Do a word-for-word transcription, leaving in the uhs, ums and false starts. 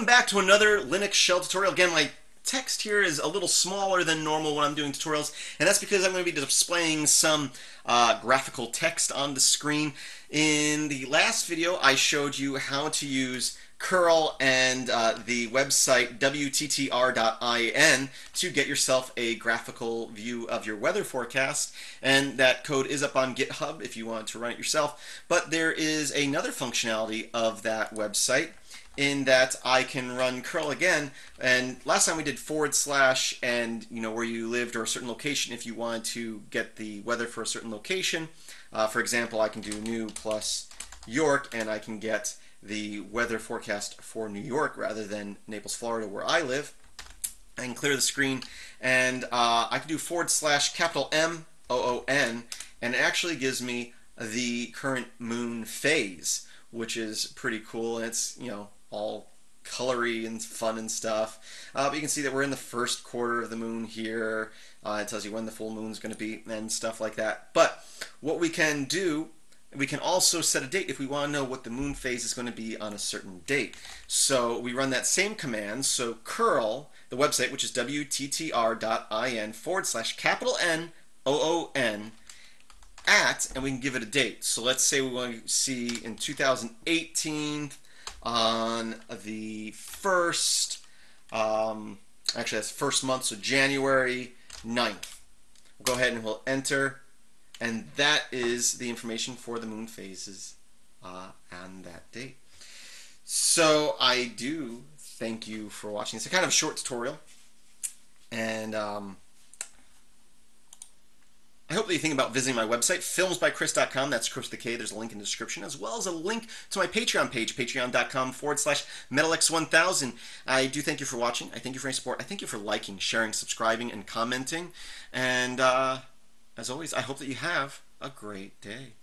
Welcome back to another Linux shell tutorial. Again, my text here is a little smaller than normal when I'm doing tutorials, and that's because I'm going to be displaying some uh, graphical text on the screen. In the last video, I showed you how to use curl and uh, the website w t t r dot i n to get yourself a graphical view of your weather forecast, and that code is up on GitHub if you want to run it yourself. But there is another functionality of that website, in that I can run curl again. And last time we did forward slash and, you know, where you lived or a certain location if you wanted to get the weather for a certain location. Uh, for example, I can do new plus York, and I can get the weather forecast for New York rather than Naples, Florida, where I live. I can clear the screen, and uh, I can do forward slash capital M O O N, and it actually gives me the current moon phase, which is pretty cool. And it's, you know, all colory and fun and stuff. Uh, but you can see that we're in the first quarter of the moon here. Uh, it tells you when the full moon's going to be and stuff like that. But what we can do, we can also set a date if we want to know what the moon phase is going to be on a certain date. So we run that same command. So curl, the website, which is w t t r dot i n forward slash capital N O O N at, and we can give it a date. So let's say we want to see in two thousand eighteen on the first, um, actually that's first month, so January ninth. We'll go ahead and we'll enter, and that is the information for the moon phases uh, on that date. So I do thank you for watching. It's a kind of a short tutorial, and um, I hope that you think about visiting my website, films by chris dot com. That's Chris with a K. There's a link in the description, as well as a link to my Patreon page, patreon.com forward slash metalx one thousand. I do thank you for watching. I thank you for your support. I thank you for liking, sharing, subscribing, and commenting. And uh, as always, I hope that you have a great day.